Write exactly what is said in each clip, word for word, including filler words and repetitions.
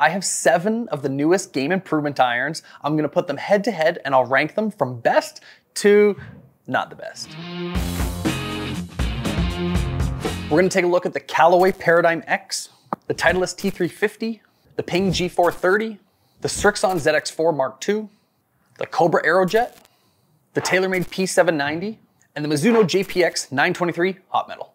I have seven of the newest game improvement irons. I'm gonna put them head to head and I'll rank them from best to not the best. We're gonna take a look at the Callaway Paradym X, the Titleist T three fifty, the Ping G four thirty, the Srixon Z X four Mark two, the Cobra Aerojet, the TaylorMade P seven ninety, and the Mizuno J P X nine twenty-three Hot Metal.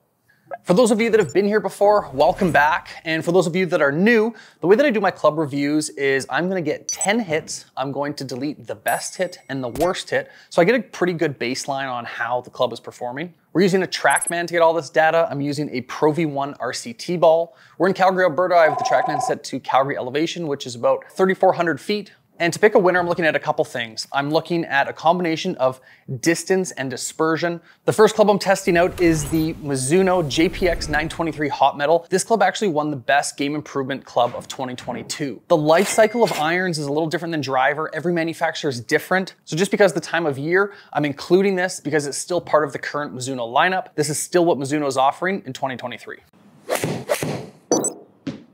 For those of you that have been here before, welcome back. And for those of you that are new, the way that I do my club reviews is I'm gonna get ten hits. I'm going to delete the best hit and the worst hit. So I get a pretty good baseline on how the club is performing. We're using a TrackMan to get all this data. I'm using a Pro V one R C T ball. We're in Calgary, Alberta. I have the TrackMan set to Calgary elevation, which is about thirty-four hundred feet. And to pick a winner, I'm looking at a couple things. I'm looking at a combination of distance and dispersion. The first club I'm testing out is the Mizuno J P X nine twenty-three Hot Metal. This club actually won the best game improvement club of twenty twenty-two. The life cycle of irons is a little different than driver. Every manufacturer is different. So just because the time of year, I'm including this because it's still part of the current Mizuno lineup. This is still what Mizuno is offering in twenty twenty-three.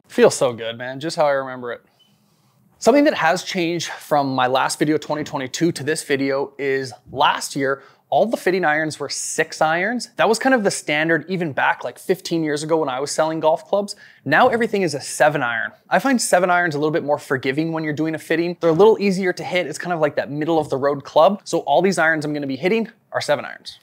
Feels so good, man. Just how I remember it. Something that has changed from my last video, twenty twenty-two, to this video is last year, all the fitting irons were six irons. That was kind of the standard even back like fifteen years ago when I was selling golf clubs. Now everything is a seven iron. I find seven irons a little bit more forgiving when you're doing a fitting. They're a little easier to hit. It's kind of like that middle of the road club. So all these irons I'm gonna be hitting are seven irons.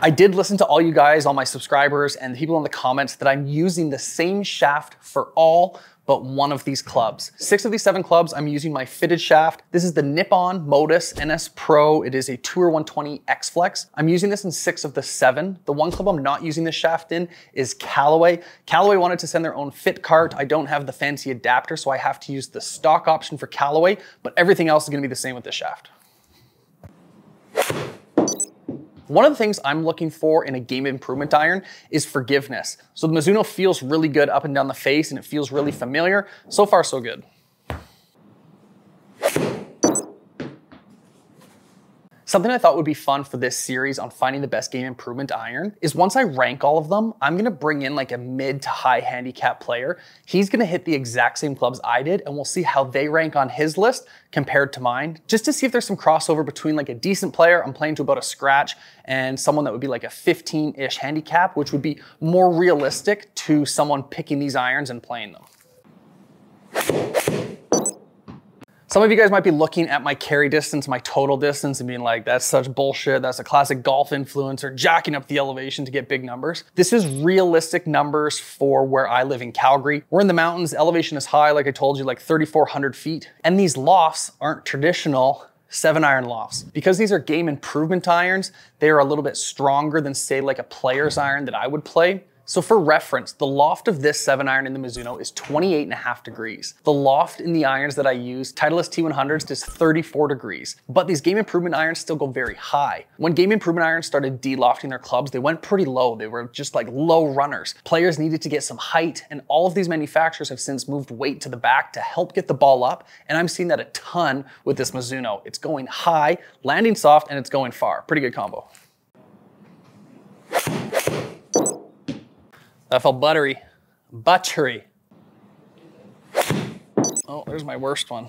I did listen to all you guys, all my subscribers and the people in the comments that I'm using the same shaft for all but one of these clubs. Six of these seven clubs, I'm using my fitted shaft. This is the Nippon Modus N S Pro. It is a Tour one twenty X-Flex. I'm using this in six of the seven. The one club I'm not using this shaft in is Callaway. Callaway wanted to send their own fit cart. I don't have the fancy adapter, so I have to use the stock option for Callaway, but everything else is gonna be the same with this shaft. One of the things I'm looking for in a game improvement iron is forgiveness. So the Mizuno feels really good up and down the face and it feels really familiar. So far, so good. Something I thought would be fun for this series on finding the best game improvement iron is once I rank all of them, I'm gonna bring in like a mid to high handicap player. He's gonna hit the exact same clubs I did and we'll see how they rank on his list compared to mine, just to see if there's some crossover between like a decent player I'm playing to about a scratch and someone that would be like a fifteen-ish handicap, which would be more realistic to someone picking these irons and playing them. Some of you guys might be looking at my carry distance, my total distance, and being like, that's such bullshit. That's a classic golf influencer jacking up the elevation to get big numbers. This is realistic numbers for where I live in Calgary. We're in the mountains, elevation is high, like I told you, like thirty-four hundred feet. And these lofts aren't traditional seven iron lofts. Because these are game improvement irons, they are a little bit stronger than say like a player's iron that I would play. So for reference, the loft of this seven iron in the Mizuno is twenty-eight and a half degrees. The loft in the irons that I use, Titleist T one hundreds, is thirty-four degrees, but these game improvement irons still go very high. When game improvement irons started de-lofting their clubs, they went pretty low. They were just like low runners. Players needed to get some height, and all of these manufacturers have since moved weight to the back to help get the ball up, and I'm seeing that a ton with this Mizuno. It's going high, landing soft, and it's going far. Pretty good combo. That felt buttery, buttery. Oh, there's my worst one.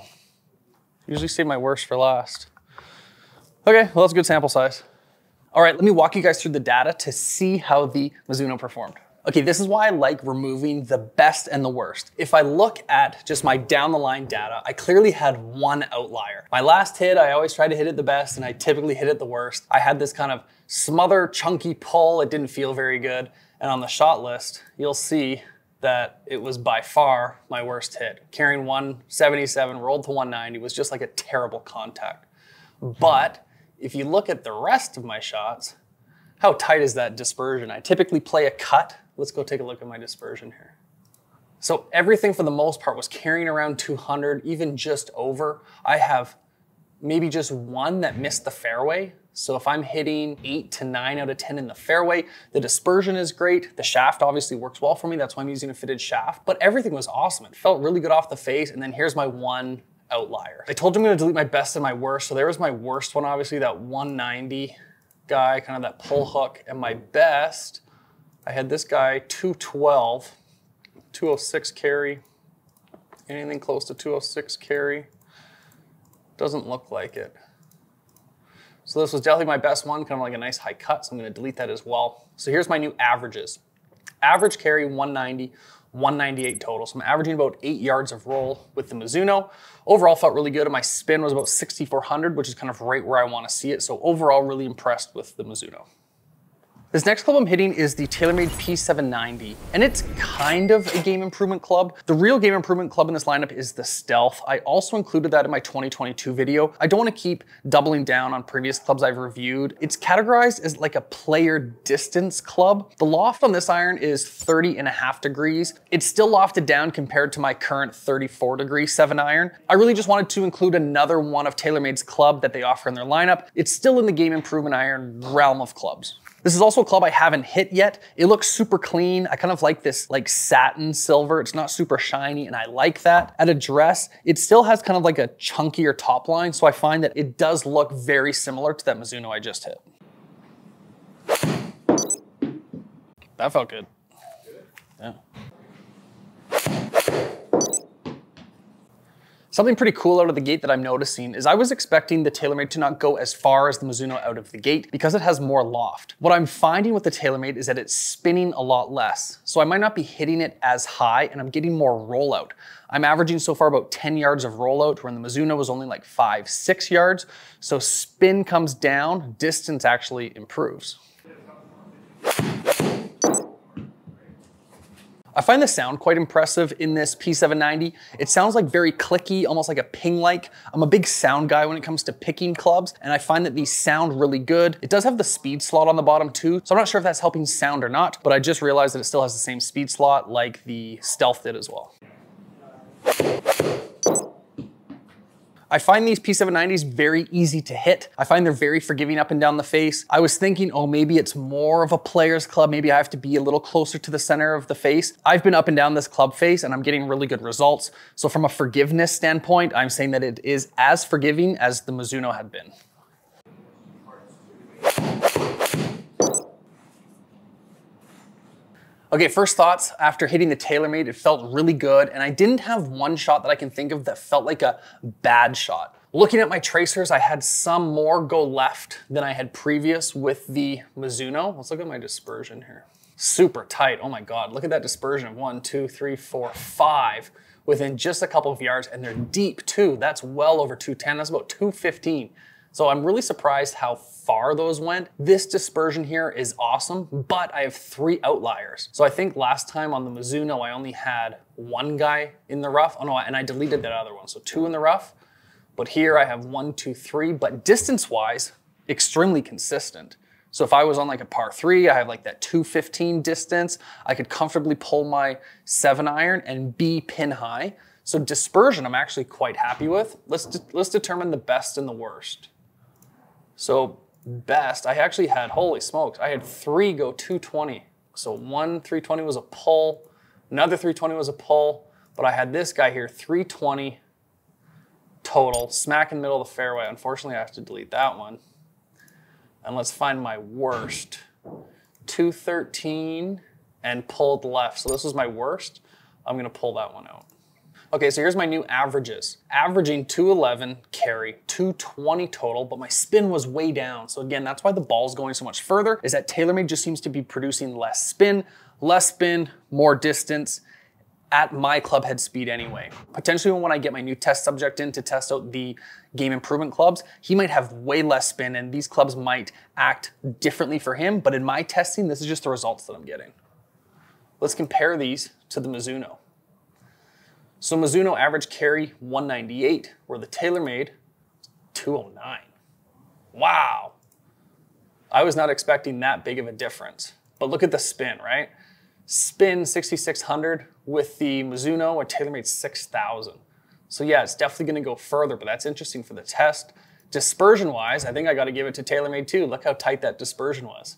Usually save my worst for last. Okay, well that's a good sample size. All right, let me walk you guys through the data to see how the Mizuno performed. Okay, this is why I like removing the best and the worst. If I look at just my down the line data, I clearly had one outlier. My last hit, I always try to hit it the best and I typically hit it the worst. I had this kind of smother, chunky pull. It didn't feel very good. And on the shot list, you'll see that it was by far my worst hit. Carrying one seventy-seven, rolled to one ninety, was just like a terrible contact. But if you look at the rest of my shots, how tight is that dispersion? I typically play a cut. Let's go take a look at my dispersion here. So everything for the most part was carrying around two hundred, even just over. I have maybe just one that missed the fairway. So if I'm hitting eight to nine out of ten in the fairway, the dispersion is great. The shaft obviously works well for me. That's why I'm using a fitted shaft, but everything was awesome. It felt really good off the face. And then here's my one outlier. I told you I'm gonna delete my best and my worst. So there was my worst one, obviously that one ninety guy, kind of that pull hook, and my best, I had this guy two twelve. two oh six carry, anything close to two oh six carry. Doesn't look like it. So this was definitely my best one, kind of like a nice high cut, so I'm gonna delete that as well. So here's my new averages. Average carry one ninety, one ninety-eight total. So I'm averaging about eight yards of roll with the Mizuno. Overall felt really good, and my spin was about sixty-four hundred, which is kind of right where I wanna see it. So overall really impressed with the Mizuno. This next club I'm hitting is the TaylorMade P seven ninety, and it's kind of a game improvement club. The real game improvement club in this lineup is the Stealth. I also included that in my twenty twenty-two video. I don't wanna keep doubling down on previous clubs I've reviewed. It's categorized as like a player distance club. The loft on this iron is thirty and a half degrees. It's still lofted down compared to my current thirty-four degree seven iron. I really just wanted to include another one of TaylorMade's club that they offer in their lineup. It's still in the game improvement iron realm of clubs. This is also a club I haven't hit yet. It looks super clean. I kind of like this like satin silver. It's not super shiny, and I like that. At address, it still has kind of like a chunkier top line, so I find that it does look very similar to that Mizuno I just hit. That felt good. Yeah. Something pretty cool out of the gate that I'm noticing is I was expecting the TaylorMade to not go as far as the Mizuno out of the gate because it has more loft. What I'm finding with the TaylorMade is that it's spinning a lot less. So I might not be hitting it as high, and I'm getting more rollout. I'm averaging so far about ten yards of rollout, where the Mizuno was only like five, six yards. So spin comes down, distance actually improves. I find the sound quite impressive in this P seven ninety. It sounds like very clicky, almost like a ping-like. I'm a big sound guy when it comes to picking clubs, and I find that these sound really good. It does have the speed slot on the bottom too, so I'm not sure if that's helping sound or not, but I just realized that it still has the same speed slot like the Stealth did as well. I find these P seven nineties very easy to hit. I find they're very forgiving up and down the face. I was thinking, oh, maybe it's more of a player's club. Maybe I have to be a little closer to the center of the face. I've been up and down this club face, and I'm getting really good results. So from a forgiveness standpoint, I'm saying that it is as forgiving as the Mizuno had been. Okay, first thoughts after hitting the TaylorMade. It felt really good, and I didn't have one shot that I can think of that felt like a bad shot. Looking at my tracers, I had some more go left than I had previous with the Mizuno. Let's look at my dispersion here. Super tight, oh my God. Look at that dispersion of one, two, three, four, five, within just a couple of yards, and they're deep too. That's well over two ten, that's about two fifteen. So I'm really surprised how far those went. This dispersion here is awesome, but I have three outliers. So I think last time on the Mizuno, I only had one guy in the rough. Oh no, and I deleted that other one. So two in the rough, but here I have one, two, three, but distance-wise, extremely consistent. So if I was on like a par three, I have like that two fifteen distance, I could comfortably pull my seven iron and be pin high. So dispersion, I'm actually quite happy with. Let's, de let's determine the best and the worst. So best, I actually had, holy smokes, I had three go two twenty. So one three twenty was a pull, another three twenty was a pull, but I had this guy here, three twenty total, smack in the middle of the fairway. Unfortunately, I have to delete that one. And let's find my worst, two thirteen and pulled left. So this was my worst. I'm gonna pull that one out. Okay, so here's my new averages. Averaging two eleven carry, two twenty total, but my spin was way down. So again, that's why the ball's going so much further, is that TaylorMade just seems to be producing less spin, less spin, more distance at my club head speed anyway. Potentially when I get my new test subject in to test out the game improvement clubs, he might have way less spin and these clubs might act differently for him, but in my testing, this is just the results that I'm getting. Let's compare these to the Mizuno. So Mizuno average carry one ninety-eight, where the TaylorMade two oh nine. Wow. I was not expecting that big of a difference, but look at the spin, right? Spin sixty-six hundred with the Mizuno or TaylorMade six thousand. So yeah, it's definitely gonna go further, but that's interesting for the test. Dispersion wise, I think I gotta give it to TaylorMade too. Look how tight that dispersion was.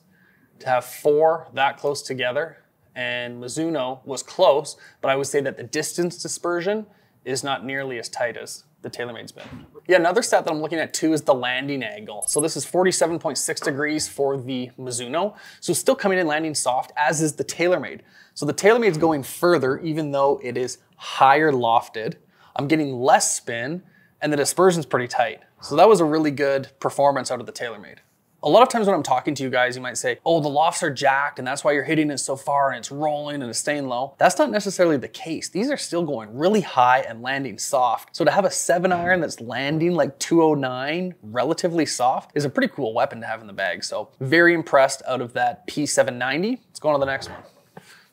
To have four that close together, and Mizuno was close, but I would say that the distance dispersion is not nearly as tight as the TaylorMade's been. Yeah, another stat that I'm looking at too is the landing angle. So this is forty-seven point six degrees for the Mizuno. So still coming in landing soft, as is the TaylorMade. So the TaylorMade's going further even though it is higher lofted. I'm getting less spin and the dispersion's pretty tight. So that was a really good performance out of the TaylorMade. A lot of times when I'm talking to you guys, you might say, oh, the lofts are jacked and that's why you're hitting it so far and it's rolling and it's staying low. That's not necessarily the case. These are still going really high and landing soft. So to have a seven iron that's landing like two oh nine, relatively soft, is a pretty cool weapon to have in the bag. So very impressed out of that P seven ninety. Let's go on to the next one.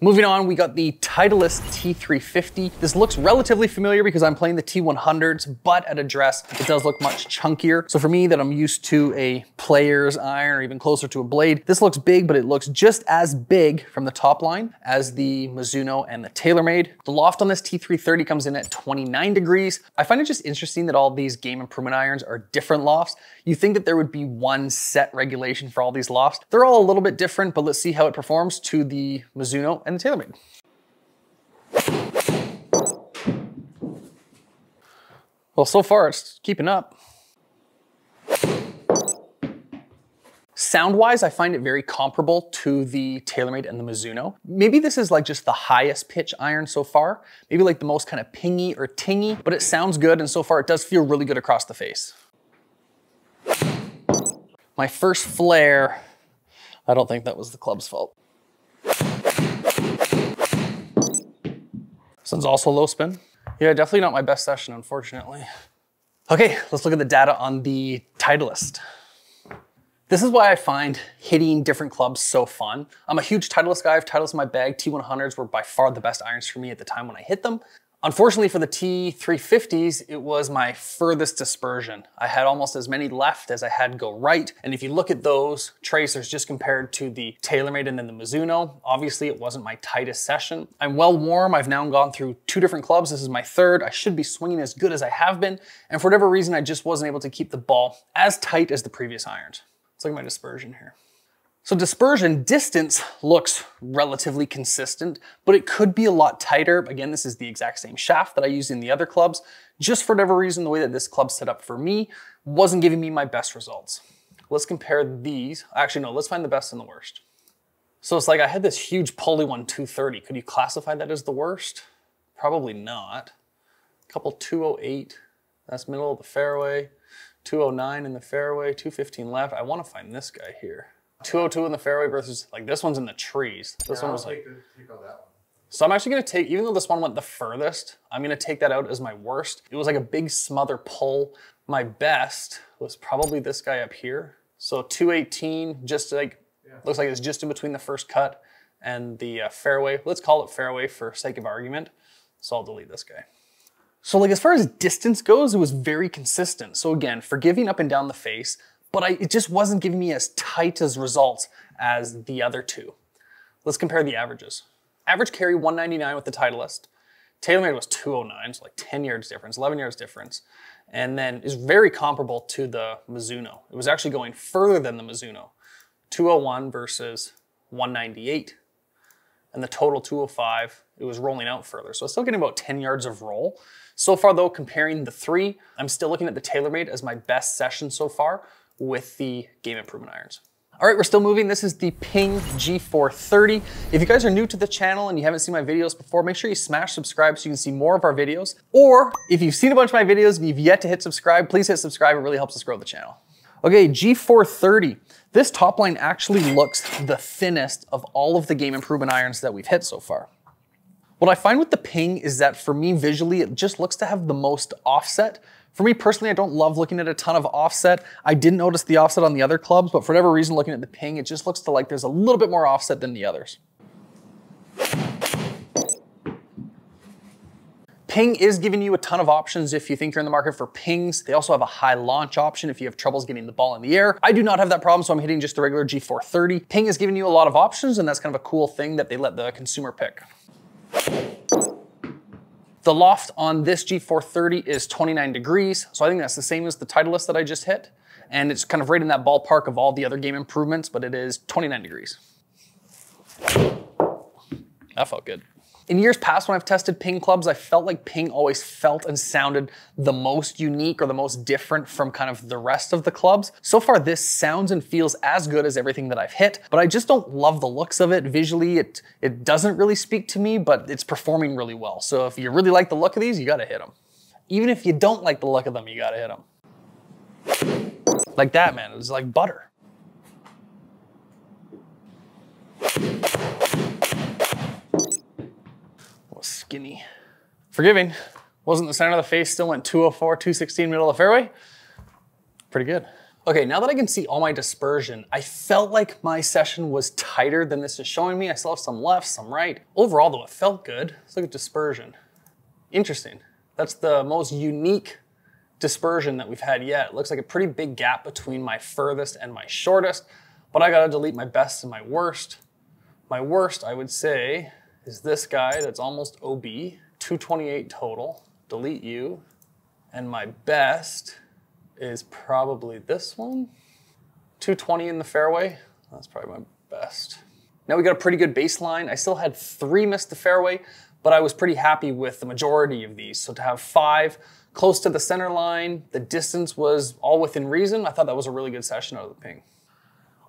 Moving on, we got the Titleist T three fifty. This looks relatively familiar because I'm playing the T one hundreds, but at address, it does look much chunkier. So for me that I'm used to a player's iron or even closer to a blade, this looks big, but it looks just as big from the top line as the Mizuno and the TaylorMade. The loft on this T three thirty comes in at twenty-nine degrees. I find it just interesting that all these game improvement irons are different lofts. You think that there would be one set regulation for all these lofts. They're all a little bit different, but let's see how it performs to the Mizuno and the TaylorMade. Well, so far it's keeping up. Sound-wise, I find it very comparable to the TaylorMade and the Mizuno. Maybe this is like just the highest pitch iron so far, maybe like the most kind of pingy or tingy, but it sounds good and so far it does feel really good across the face. My first flare, I don't think that was the club's fault. This one's also low spin. Yeah, definitely not my best session, unfortunately. Okay, let's look at the data on the Titleist. This is why I find hitting different clubs so fun. I'm a huge Titleist guy. I've Titleist in my bag. T one hundreds were by far the best irons for me at the time when I hit them. Unfortunately for the T three fifties, it was my furthest dispersion. I had almost as many left as I had go right. And if you look at those tracers just compared to the TaylorMade and then the Mizuno, obviously it wasn't my tightest session. I'm well warm. I've now gone through two different clubs. This is my third. I should be swinging as good as I have been. And for whatever reason, I just wasn't able to keep the ball as tight as the previous irons. Let's look at my dispersion here. So dispersion distance looks relatively consistent, but it could be a lot tighter. Again, this is the exact same shaft that I used in the other clubs. Just for whatever reason, the way that this club set up for me wasn't giving me my best results. Let's compare these. Actually, no, let's find the best and the worst. So it's like I had this huge pulley one two thirty. Could you classify that as the worst? Probably not. A couple two oh eight, that's middle of the fairway. two oh nine in the fairway, two fifteen left. I want to find this guy here. two oh two in the fairway versus, like, this one's in the trees. This yeah, one was like, take out that one. So I'm actually gonna take, even though this one went the furthest, I'm gonna take that out as my worst. It was like a big smother pull. My best was probably this guy up here. So two eighteen, just like, yeah. Looks like it's just in between the first cut and the uh, fairway. Let's call it fairway for sake of argument. So I'll delete this guy. So like, as far as distance goes, it was very consistent. So again, for giving up and down the face, but I, it just wasn't giving me as tight as results as the other two. Let's compare the averages. Average carry one ninety-nine with the Titleist. TaylorMade was two oh nine, so like ten yards difference, eleven yards difference. And then is very comparable to the Mizuno. It was actually going further than the Mizuno. two oh one versus one ninety-eight. And the total two oh five, it was rolling out further. So I was still getting about ten yards of roll. So far though, comparing the three, I'm still looking at the TaylorMade as my best session so far, with the game improvement irons. All right, we're still moving. This is the Ping G four thirty. If you guys are new to the channel and you haven't seen my videos before, make sure you smash subscribe so you can see more of our videos. Or if you've seen a bunch of my videos and you've yet to hit subscribe, please hit subscribe. It really helps us grow the channel. Okay, G four thirty. This top line actually looks the thinnest of all of the game improvement irons that we've hit so far. What I find with the Ping is that for me visually, it just looks to have the most offset. For me personally, I don't love looking at a ton of offset. I didn't notice the offset on the other clubs, but for whatever reason, looking at the Ping, it just looks to like there's a little bit more offset than the others. Ping is giving you a ton of options if you think you're in the market for Pings. They also have a high launch option if you have troubles getting the ball in the air. I do not have that problem, so I'm hitting just the regular G four thirty. Ping is giving you a lot of options, and that's kind of a cool thing that they let the consumer pick. The loft on this G four thirty is twenty-nine degrees. So I think that's the same as the Titleist that I just hit. And it's kind of right in that ballpark of all the other game improvements, but it is twenty-nine degrees. That felt good. In years past, when I've tested Ping clubs, I felt like Ping always felt and sounded the most unique or the most different from kind of the rest of the clubs. So far, this sounds and feels as good as everything that I've hit, but I just don't love the looks of it. Visually, it, it doesn't really speak to me, but it's performing really well. So if you really like the look of these, you gotta hit them. Even if you don't like the look of them, you gotta hit them. Like that, man, it was like butter. Skinny. Forgiving. Wasn't the center of the face, still went two oh four, two sixteen middle of the fairway. Pretty good. Okay, now that I can see all my dispersion, I felt like my session was tighter than this is showing me. I still have some left, some right. Overall though, it felt good. Let's look at dispersion. Interesting. That's the most unique dispersion that we've had yet. It looks like a pretty big gap between my furthest and my shortest, but I gotta delete my best and my worst. My worst, I would say, is this guy that's almost O B, two twenty-eight total, delete you. And my best is probably this one, two twenty in the fairway. That's probably my best. Now we got a pretty good baseline. I still had three missed the fairway, but I was pretty happy with the majority of these. So to have five close to the center line, the distance was all within reason. I thought that was a really good session out of the Ping.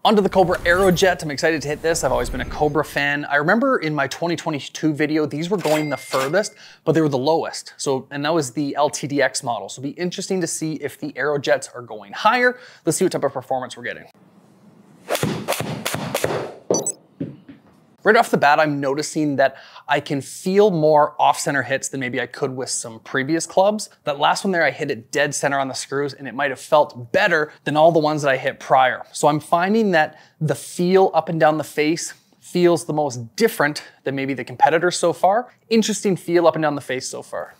Onto the Cobra Aerojet. I'm excited to hit this. I've always been a Cobra fan. I remember in my twenty twenty-two video, these were going the furthest, but they were the lowest. So, and that was the L T D X model. So it'll be interesting to see if the Aerojets are going higher. Let's see what type of performance we're getting. Right off the bat, I'm noticing that I can feel more off-center hits than maybe I could with some previous clubs. That last one there, I hit it dead center on the screws and it might have felt better than all the ones that I hit prior. So I'm finding that the feel up and down the face feels the most different than maybe the competitor so far. Interesting feel up and down the face so far.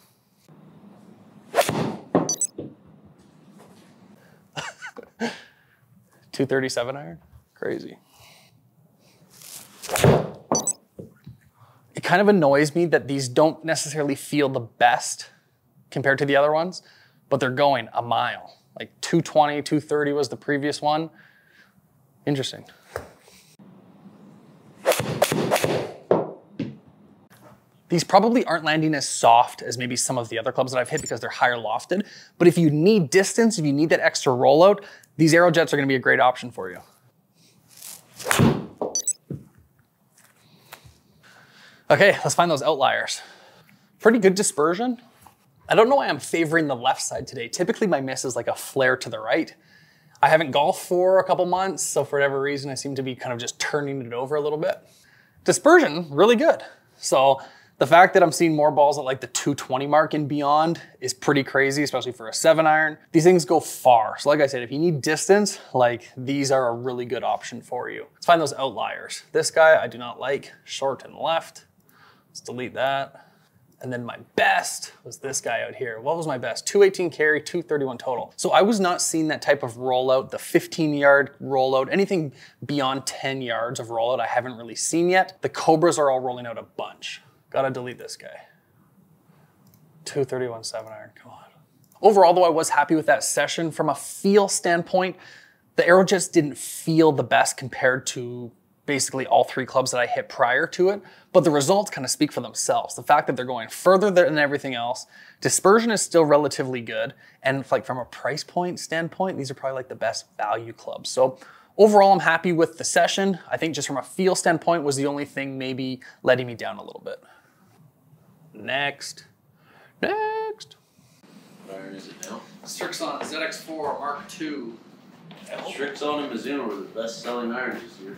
two thirty-seven iron, crazy. It kind of annoys me that these don't necessarily feel the best compared to the other ones, but they're going a mile. Like two twenty, two thirty was the previous one. Interesting. These probably aren't landing as soft as maybe some of the other clubs that I've hit because they're higher lofted, but if you need distance, if you need that extra rollout, these Aerojets are gonna be a great option for you. Okay, let's find those outliers. Pretty good dispersion. I don't know why I'm favoring the left side today. Typically my miss is like a flare to the right. I haven't golfed for a couple months, so for whatever reason, I seem to be kind of just turning it over a little bit. Dispersion, really good. So the fact that I'm seeing more balls at like the two twenty mark and beyond is pretty crazy, especially for a seven iron. These things go far. So like I said, if you need distance, like these are a really good option for you. Let's find those outliers. This guy I do not like, short and left. Let's delete that. And then my best was this guy out here. What was my best? two eighteen carry, two thirty-one total. So I was not seeing that type of rollout, the fifteen yard rollout, anything beyond ten yards of rollout I haven't really seen yet. The Cobras are all rolling out a bunch. Gotta delete this guy. two thirty-one seven iron, come on. Overall though, I was happy with that session. From a feel standpoint, the Aerojets didn't feel the best compared to basically all three clubs that I hit prior to it, but the results kind of speak for themselves. The fact that they're going further than everything else, dispersion is still relatively good, and like from a price point standpoint, these are probably like the best value clubs. So overall, I'm happy with the session. I think just from a feel standpoint was the only thing maybe letting me down a little bit. Next, next. What iron is it now? Srixon Z X four Mark two. Srixon and Mizuno were the best-selling irons this year.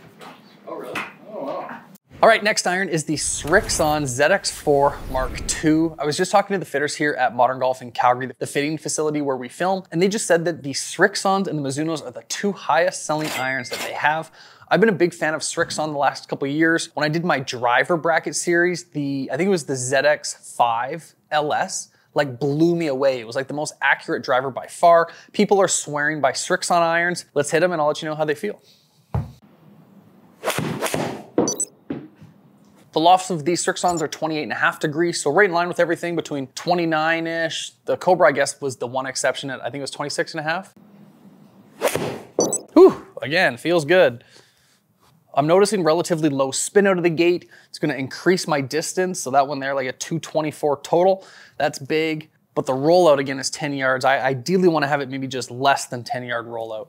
Oh, really? Oh, wow. All right, next iron is the Srixon Z X four Mark two. I was just talking to the fitters here at Modern Golf in Calgary, the fitting facility where we film, and they just said that the Srixons and the Mizunos are the two highest selling irons that they have. I've been a big fan of Srixon the last couple of years. When I did my driver bracket series, the I think it was the Z X five L S, like blew me away. It was like the most accurate driver by far. People are swearing by Srixon irons. Let's hit them and I'll let you know how they feel. The lofts of these Srixons are twenty-eight and a half degrees, so right in line with everything between twenty-nine-ish. The Cobra, I guess, was the one exception at, I think it was twenty-six and a half. Whew, again, feels good. I'm noticing relatively low spin out of the gate. It's gonna increase my distance. So that one there, like a two twenty-four total, that's big. But the rollout again is ten yards. I ideally wanna have it maybe just less than ten yard rollout.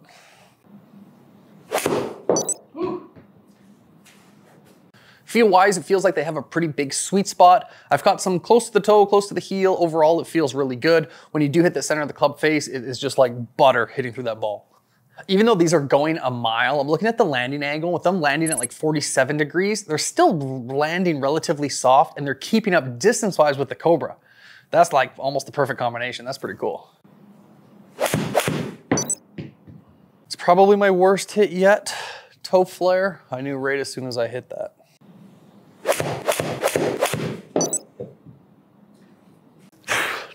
Feel-wise, it feels like they have a pretty big sweet spot. I've caught some close to the toe, close to the heel. Overall, it feels really good. When you do hit the center of the club face, it is just like butter hitting through that ball. Even though these are going a mile, I'm looking at the landing angle. With them landing at like forty-seven degrees, they're still landing relatively soft and they're keeping up distance-wise with the Cobra. That's like almost the perfect combination. That's pretty cool. It's probably my worst hit yet. Toe flare. I knew right as soon as I hit that.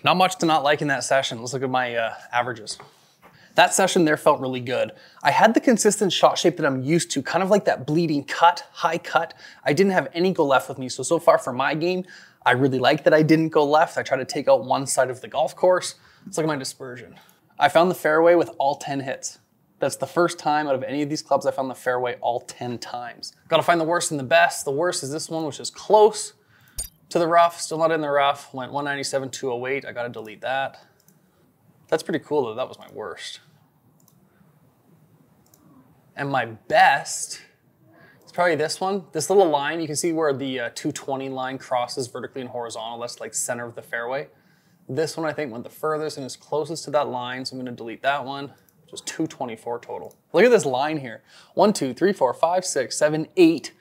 Not much to not like in that session. Let's look at my uh, averages. That session there felt really good. I had the consistent shot shape that I'm used to, kind of like that bleeding cut, high cut. I didn't have any go left with me. So, so far for my game, I really like that I didn't go left. I try to take out one side of the golf course. Let's look at my dispersion. I found the fairway with all ten hits. That's the first time out of any of these clubs I found the fairway all ten times. Gotta find the worst and the best. The worst is this one, which is close to the rough, still not in the rough, went one ninety-seven, two oh eight. I gotta delete that. That's pretty cool though, that was my worst. And my best, it's probably this one. This little line, you can see where the uh, two twenty line crosses vertically and horizontal, that's like center of the fairway. This one I think went the furthest and is closest to that line, so I'm gonna delete that one. Just two twenty-four total. Look at this line here. One, two, three, four, five, six, seven, eight.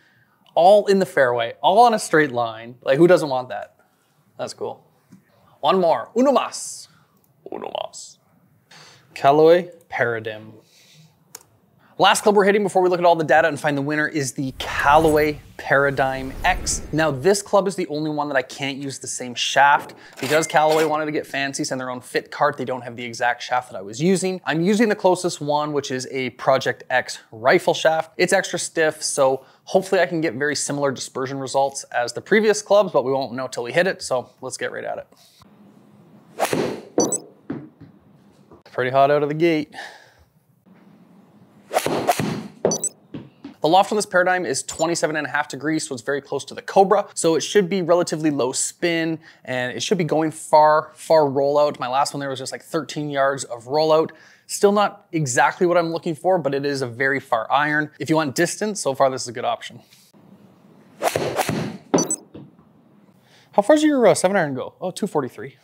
All in the fairway, all on a straight line. Like, who doesn't want that? That's cool. One more, uno mas. Uno mas. Callaway Paradym. Last club we're hitting before we look at all the data and find the winner is the Callaway Paradym X. Now this club is the only one that I can't use the same shaft. Because Callaway wanted to get fancy, send their own fit cart, they don't have the exact shaft that I was using. I'm using the closest one, which is a Project X rifle shaft. It's extra stiff, so hopefully I can get very similar dispersion results as the previous clubs, but we won't know till we hit it, so let's get right at it. Pretty hot out of the gate. The loft on this Paradym is twenty-seven and a half degrees, so it's very close to the Cobra. So it should be relatively low spin and it should be going far, far rollout. My last one there was just like thirteen yards of rollout. Still not exactly what I'm looking for, but it is a very far iron. If you want distance, so far this is a good option. How far does your uh, seven iron go? Oh, two forty-three.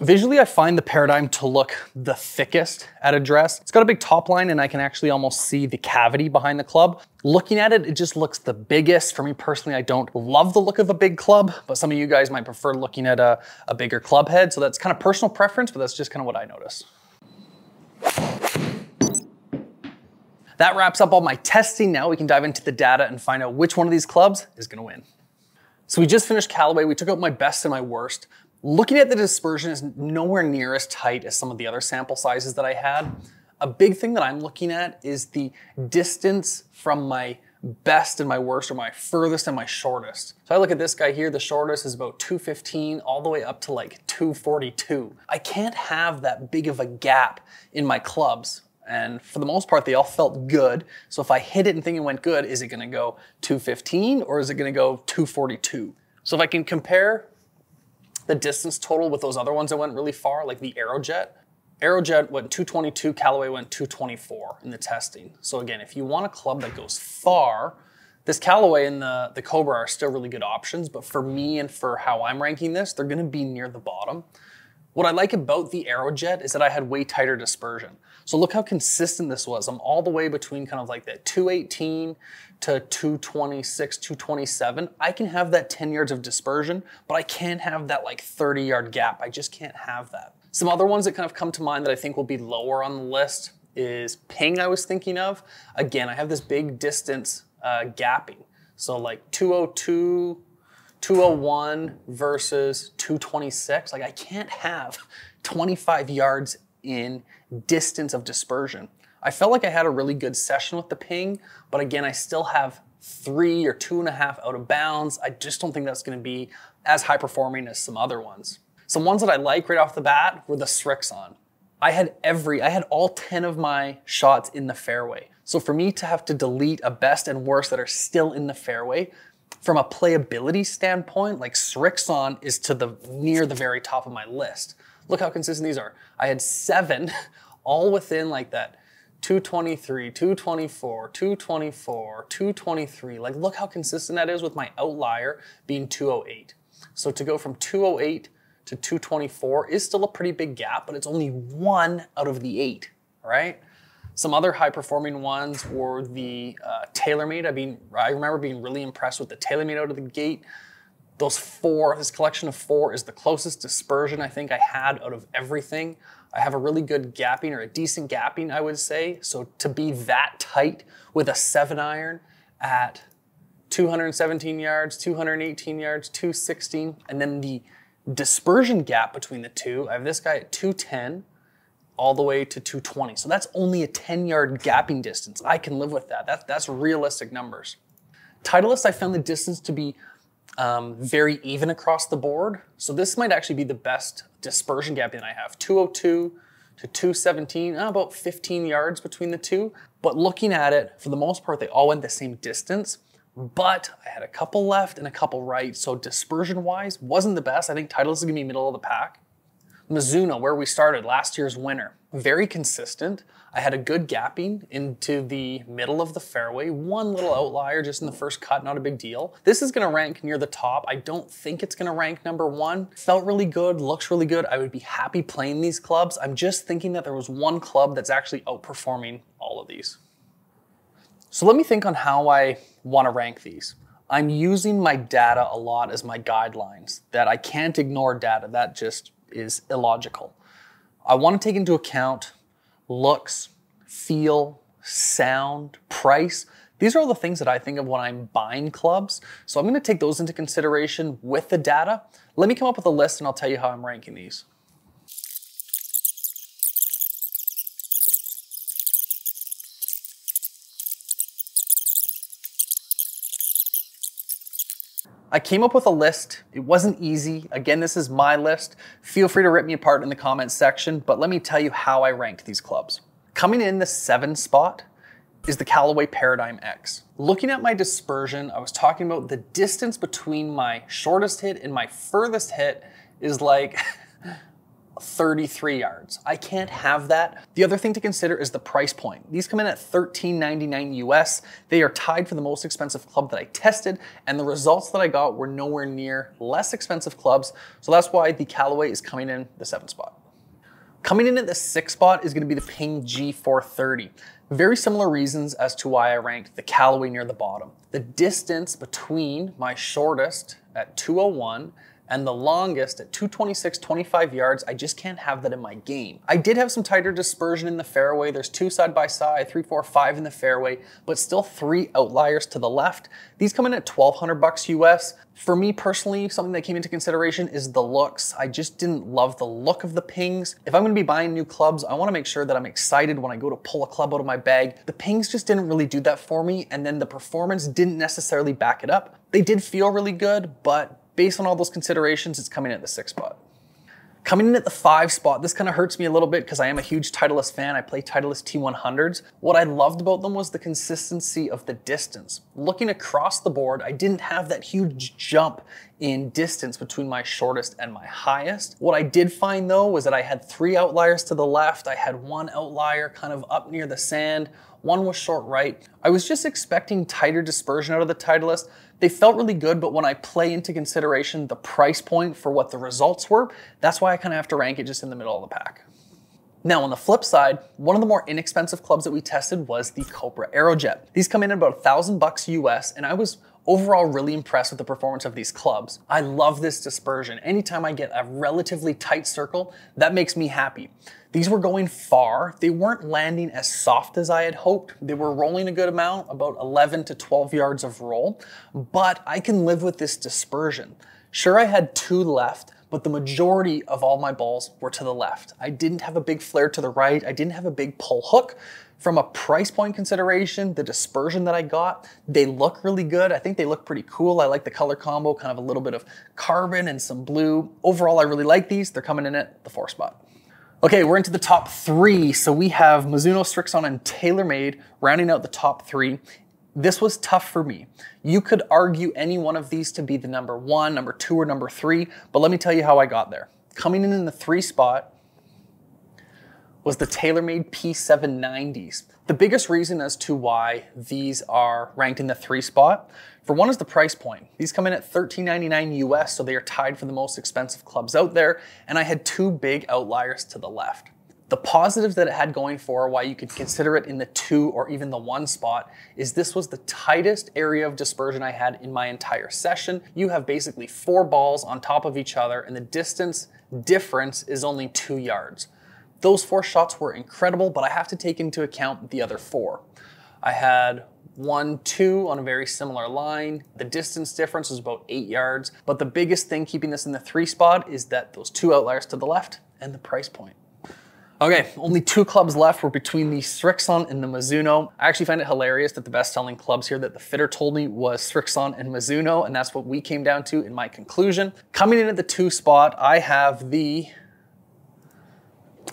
Visually, I find the Paradym to look the thickest at address. It's got a big top line and I can actually almost see the cavity behind the club. Looking at it, it just looks the biggest. For me personally, I don't love the look of a big club, but some of you guys might prefer looking at a, a bigger club head. So that's kind of personal preference, but that's just kind of what I notice. That wraps up all my testing. Now we can dive into the data and find out which one of these clubs is gonna win. So we just finished Callaway. We took out my best and my worst. Looking at the dispersion is nowhere near as tight as some of the other sample sizes that I had. A big thing that I'm looking at is the distance from my best and my worst, or my furthest and my shortest. So I look at this guy here, the shortest is about two fifteen all the way up to like two forty-two. I can't have that big of a gap in my clubs. And for the most part, they all felt good. So if I hit it and think it went good, is it gonna go two fifteen or is it gonna go two forty-two? So if I can compare the distance total with those other ones that went really far, like the Aerojet. Aerojet went two twenty-two, Callaway went two twenty-four in the testing. So again, if you want a club that goes far, this Callaway and the, the Cobra are still really good options, but for me and for how I'm ranking this, they're gonna be near the bottom. What I like about the Aerojet is that I had way tighter dispersion. So look how consistent this was. I'm all the way between kind of like that two eighteen to two twenty-six, two twenty-seven. I can have that ten yards of dispersion, but I can't have that like thirty yard gap. I just can't have that. Some other ones that kind of come to mind that I think will be lower on the list is Ping I was thinking of. Again, I have this big distance uh, gapping. So like two oh two, two oh one versus two twenty-six. Like I can't have twenty-five yards in distance of dispersion. I felt like I had a really good session with the Ping, but again, I still have three or two and a half out of bounds. I just don't think that's gonna be as high performing as some other ones. Some ones that I like right off the bat were the Srixon. I had every, I had all ten of my shots in the fairway. So for me to have to delete a best and worst that are still in the fairway, from a playability standpoint, like Srixon is to the near the very top of my list. Look how consistent these are. I had seven all within like that two twenty-three, two twenty-four, two twenty-four, two twenty-three. Like look how consistent that is with my outlier being two oh eight. So to go from two oh eight to two twenty-four is still a pretty big gap, but it's only one out of the eight, right? Some other high performing ones were the uh, TaylorMade. I mean, I remember being really impressed with the TaylorMade out of the gate. Those four, this collection of four is the closest dispersion I think I had out of everything. I have a really good gapping, or a decent gapping, I would say. So to be that tight with a seven iron at two seventeen yards, two eighteen yards, two sixteen, and then the dispersion gap between the two, I have this guy at two ten, all the way to two twenty. So that's only a ten yard gapping distance. I can live with that. That that's realistic numbers. Titleist, I found the distance to be um, very even across the board. So this might actually be the best dispersion gap that I have. two oh two to two seventeen, oh, about fifteen yards between the two. But looking at it, for the most part, they all went the same distance, but I had a couple left and a couple right. So dispersion-wise, wasn't the best. I think Titleist is gonna be middle of the pack. Mizuno, where we started, last year's winner. Very consistent. I had a good gapping into the middle of the fairway. One little outlier just in the first cut, not a big deal. This is gonna rank near the top. I don't think it's gonna rank number one. Felt really good, looks really good. I would be happy playing these clubs. I'm just thinking that there was one club that's actually outperforming all of these. So let me think on how I wanna rank these. I'm using my data a lot as my guidelines, that I can't ignore data, that just is illogical. I want to take into account looks, feel, sound, price. These are all the things that I think of when I'm buying clubs. So I'm going to take those into consideration with the data. Let me come up with a list and I'll tell you how I'm ranking these. I came up with a list. It wasn't easy. Again, this is my list. Feel free to rip me apart in the comments section, but let me tell you how I ranked these clubs. Coming in the seventh spot is the Callaway Paradym X. Looking at my dispersion, I was talking about the distance between my shortest hit and my furthest hit is like thirty-three yards. I can't have that. The other thing to consider is the price point. These come in at thirteen ninety-nine U S. They are tied for the most expensive club that I tested, and the results that I got were nowhere near less expensive clubs. So that's why the Callaway is coming in the seventh spot. Coming in at the sixth spot is going to be the Ping G four thirty. Very similar reasons as to why I ranked the Callaway near the bottom. The distance between my shortest at two oh one and the longest at two twenty-six, twenty-five yards, I just can't have that in my game. I did have some tighter dispersion in the fairway. There's two side by side, three, four, five in the fairway, but still three outliers to the left. These come in at twelve hundred bucks U S. For me personally, something that came into consideration is the looks. I just didn't love the look of the Pings. If I'm gonna be buying new clubs, I wanna make sure that I'm excited when I go to pull a club out of my bag. The Pings just didn't really do that for me, and then the performance didn't necessarily back it up. They did feel really good, but based on all those considerations, it's coming in at the sixth spot. Coming in at the five spot, this kind of hurts me a little bit because I am a huge Titleist fan. I play Titleist T one hundreds. What I loved about them was the consistency of the distance. Looking across the board, I didn't have that huge jump in distance between my shortest and my highest. What I did find though was that I had three outliers to the left. I had one outlier kind of up near the sand. One was short right. I was just expecting tighter dispersion out of the Titleist. They felt really good, but when I play into consideration the price point for what the results were, that's why I kind of have to rank it just in the middle of the pack. Now on the flip side, one of the more inexpensive clubs that we tested was the Cobra Aerojet. These come in at about a thousand bucks U S, and I was overall really impressed with the performance of these clubs. I love this dispersion. Anytime I get a relatively tight circle, that makes me happy. These were going far. They weren't landing as soft as I had hoped. They were rolling a good amount, about eleven to twelve yards of roll, but I can live with this dispersion. Sure, I had two left, but the majority of all my balls were to the left. I didn't have a big flare to the right. I didn't have a big pull hook. From a price point consideration, the dispersion that I got, they look really good. I think they look pretty cool. I like the color combo, kind of a little bit of carbon and some blue. Overall, I really like these. They're coming in at the fourth spot. Okay, we're into the top three. So we have Mizuno, Srixon, and TaylorMade rounding out the top three. This was tough for me. You could argue any one of these to be the number one, number two, or number three, but let me tell you how I got there. Coming in in the three spot was the TaylorMade P seven ninety s. The biggest reason as to why these are ranked in the three spot, for one, is the price point. These come in at thirteen ninety-nine U S, so they are tied for the most expensive clubs out there, and I had two big outliers to the left. The positives that it had going for, why you could consider it in the two or even the one spot, is this was the tightest area of dispersion I had in my entire session. You have basically four balls on top of each other, and the distance difference is only two yards. Those four shots were incredible, but I have to take into account the other four. I had one, two on a very similar line. The distance difference was about eight yards, but the biggest thing keeping this in the three spot is that those two outliers to the left and the price point. Okay, only two clubs left were between the Srixon and the Mizuno. I actually find it hilarious that the best-selling clubs here that the fitter told me was Srixon and Mizuno, and that's what we came down to in my conclusion. Coming in at the two spot, I have the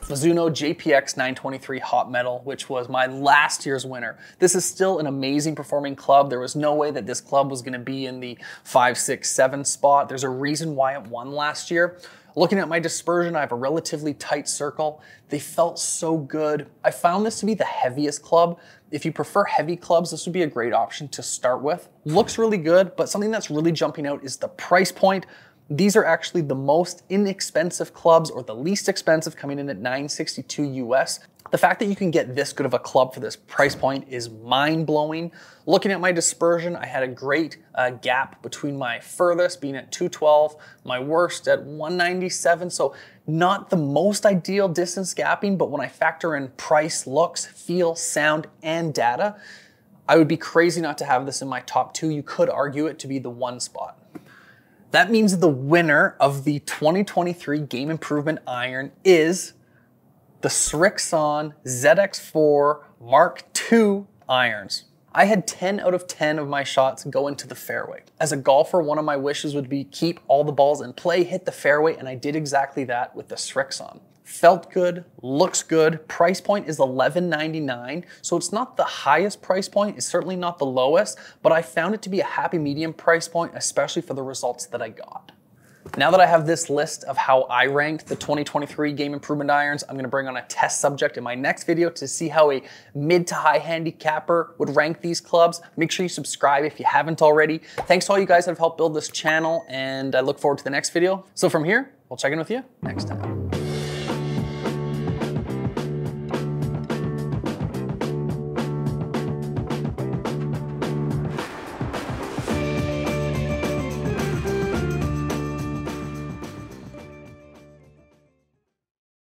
Mizuno J P X nine twenty-three Hot Metal, which was my last year's winner. This is still an amazing performing club. There was no way that this club was going to be in the five, six, seven spot. There's a reason why it won last year. Looking at my dispersion, I have a relatively tight circle. They felt so good. I found this to be the heaviest club. If you prefer heavy clubs, this would be a great option to start with. Looks really good, but something that's really jumping out is the price point. These are actually the most inexpensive clubs, or the least expensive, coming in at nine sixty-two U S. The fact that you can get this good of a club for this price point is mind-blowing. Looking at my dispersion, I had a great uh, gap between my furthest being at two twelve, my worst at one ninety-seven, so not the most ideal distance gapping, but when I factor in price, looks, feel, sound, and data, I would be crazy not to have this in my top two. You could argue it to be the one spot. That means the winner of the twenty twenty-three Game Improvement Iron is the Srixon Z X four Mark two irons. I had ten out of ten of my shots go into the fairway. As a golfer, one of my wishes would be keep all the balls in play, hit the fairway, and I did exactly that with the Srixon. Felt good, looks good. Price point is eleven ninety-nine, so it's not the highest price point. It's certainly not the lowest, but I found it to be a happy medium price point, especially for the results that I got. Now that I have this list of how I ranked the twenty twenty-three Game Improvement Irons, I'm going to bring on a test subject in my next video to see how a mid to high handicapper would rank these clubs. Make sure you subscribe if you haven't already. Thanks to all you guys that have helped build this channel, and I look forward to the next video. So from here, we'll check in with you next time.